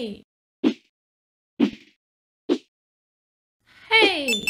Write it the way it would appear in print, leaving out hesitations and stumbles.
Hey! Hey!